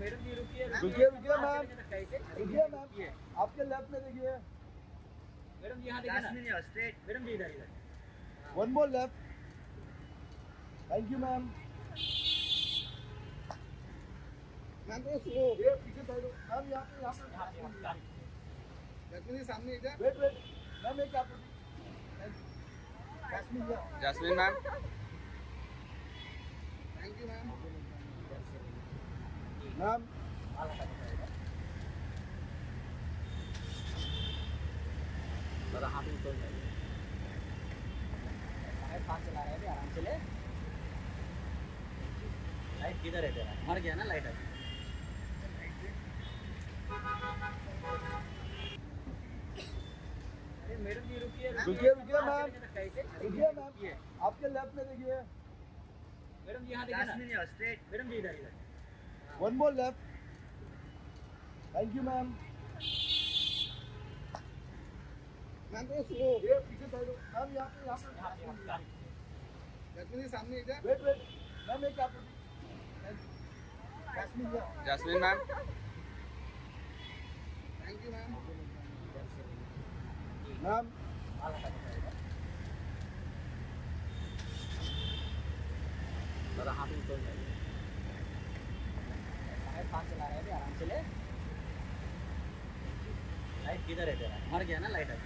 Madam जी रुकिए ma'am, रुकिए ma'am, आपके लेफ्ट में देखिए मैडम जी, यहाँ देखिए स्ट्रेट मैडम जी, इधर इधर one more left. Thank you ma'am. Ma'am तो स्लो ये पीछे साइड मैम, यहाँ पे जैस्मिन के सामने इधर वेट वेट मैम, एक आप Jasmine ma'am. Thank you ma'am. Ma'am बड़ा हाथ में तोड़ रही है, पास चला रहे थे आराम से ले। लाइट किधर है तेरा, मर गया ना लाइट अभी। मैडम जी रुकिए मैम, रुकिए मैम, आपके लेफ्ट में देखिए मैडम जी, यहाँ देखिए स्ट्रेट मैडम जी, इधर इधर one more left. Thank you ma'am. Ma'am तो स्लो ये पीछे साइड मैम, यहाँ पे जैस्मिन के सामने इधर वेट वेट मैम, एक आप Jasmine ma'am. Thank you ma'am. Ma'am बड़ा हाथ में तोड़ रही है, पास चला रहे थे आराम से ले। लाइट किधर है तेरा, मर गया ना लाइट अभी।